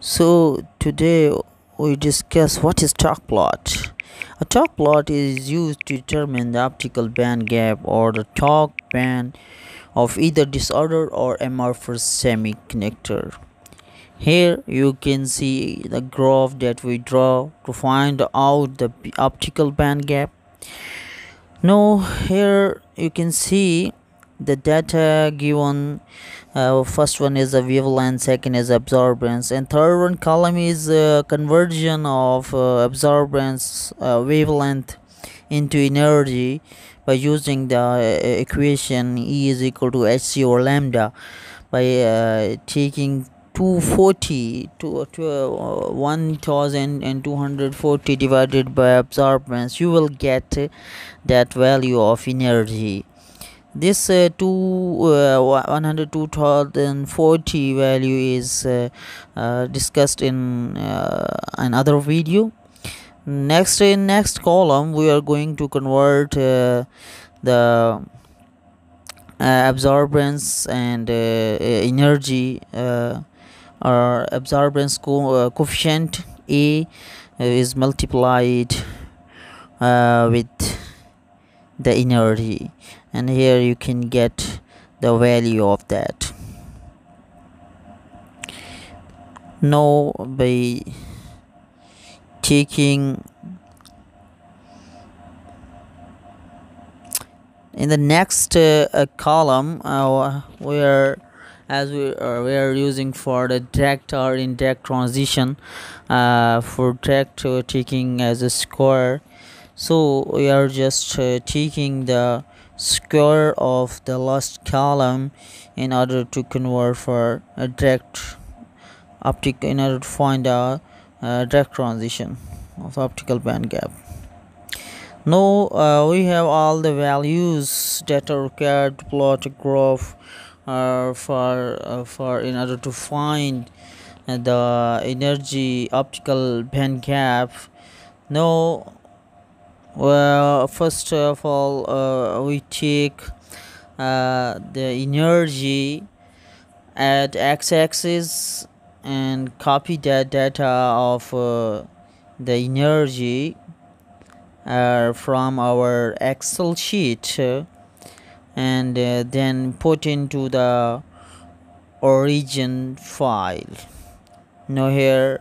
So today we discuss what is Tauc plot. A Tauc plot is used to determine the optical band gap or the Tauc band of either disorder or amorphous semiconductor. Here you can see the graph that we draw to find out the optical band gap. Now here you can see the data given. First one is the wavelength, second is absorbance, and third one column is conversion of absorbance wavelength into energy by using the equation E is equal to hc or lambda by taking 1240 divided by absorbance. You will get that value of energy. This 1240 value is discussed in another video. Next, in next column we are going to convert the absorbance and energy or absorbance coefficient. A is multiplied with the energy, and here you can get the value of that. Now by taking in the next column we are using for the direct or indirect transition. For direct we're taking as a square, so we are just taking the square of the last column in order to convert for a direct optical, in order to find a direct transition of optical band gap. Now we have all the values that are required to plot a graph for in order to find the energy optical band gap. Now well, first of all we take the energy at x-axis and copy that data of the energy from our Excel sheet and then put into the Origin file. Now here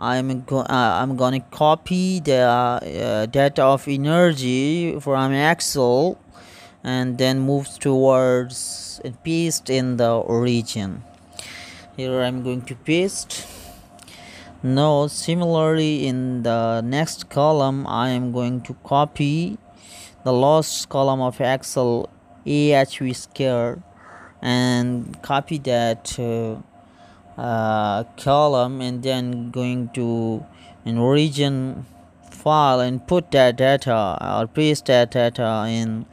I'm gonna copy the data of energy from Excel and then move towards and paste in the Origin. Here I'm going to paste. Now similarly in the next column I am going to copy the last column of Excel AHV square and copy that column and then going to an Origin file and put that data or paste that data in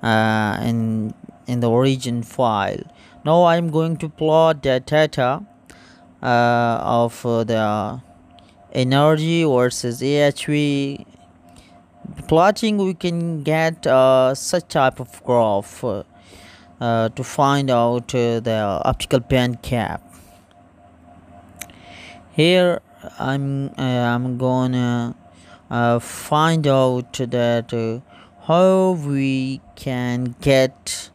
the Origin file. Now I'm going to plot that data of the energy versus AHV. Plotting we can get such type of graph to find out the optical band gap. Here I'm gonna find out that how we can get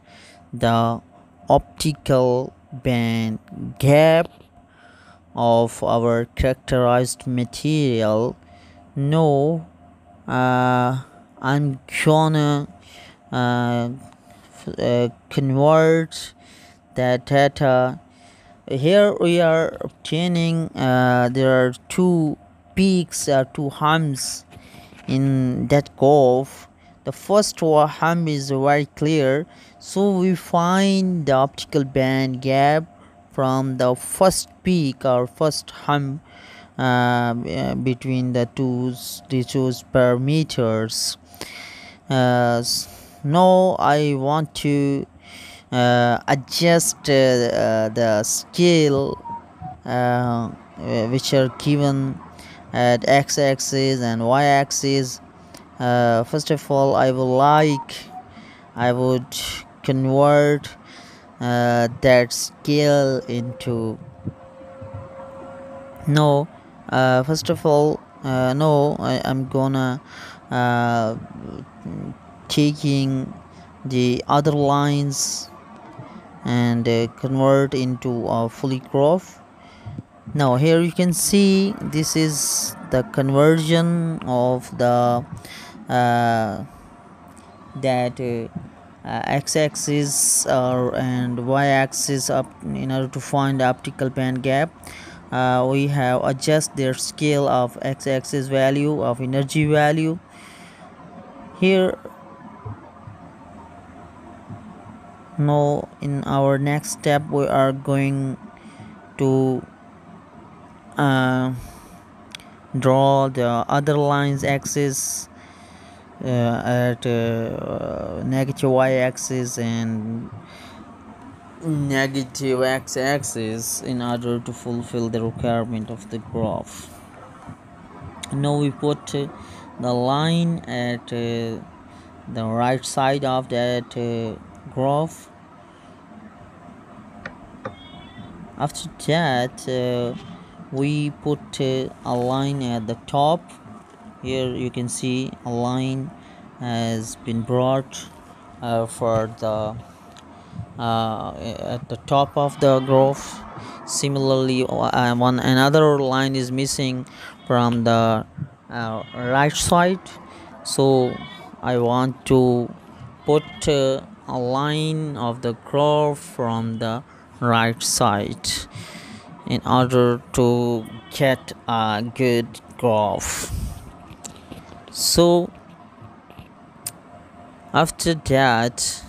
the optical band gap of our characterized material. No, I'm gonna convert that data. Here we are obtaining there are two peaks or two humps in that curve. The first hump is very clear, so we find the optical band gap from the first peak or first hump between the two parameters. Now I want to adjust the scale which are given at x-axis and y-axis. First of all I would convert that scale into No, first of all, no, I'm gonna taking the other lines and convert into a fully graph. Now here you can see this is the conversion of the x-axis and y-axis up in order to find the optical band gap. We have adjust their scale of x-axis value of energy value here. Now in our next step we are going to draw the other lines axis at negative y-axis and negative x-axis in order to fulfill the requirement of the graph. Now we put the line at the right side of that graph. After that we put a line at the top. Here you can see a line has been brought for the at the top of the graph. Similarly, another line is missing from the right side, so I want to put a line of the graph from the right side in order to get a good graph. So after that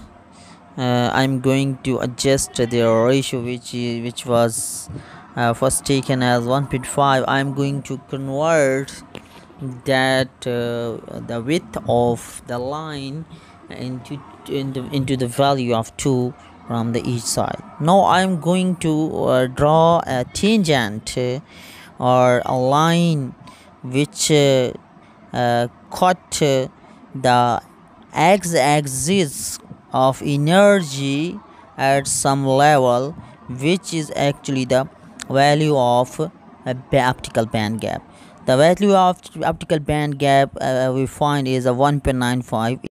I'm going to adjust their ratio, which was first taken as 1.5. I'm going to convert that the width of the line into the value of 2 from the each side. Now I'm going to draw a tangent or a line which cut the x-axis of energy at some level, which is actually the value of optical band gap. The value of optical band gap we find is a 1.95.